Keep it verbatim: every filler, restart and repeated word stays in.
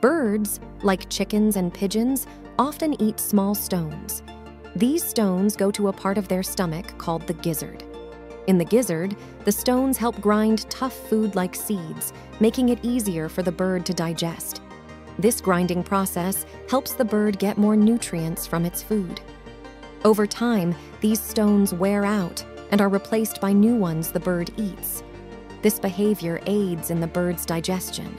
Birds, like chickens and pigeons, often eat small stones. These stones go to a part of their stomach called the gizzard. In the gizzard, the stones help grind tough food like seeds, making it easier for the bird to digest. This grinding process helps the bird get more nutrients from its food. Over time, these stones wear out and are replaced by new ones the bird eats. This behavior aids in the bird's digestion.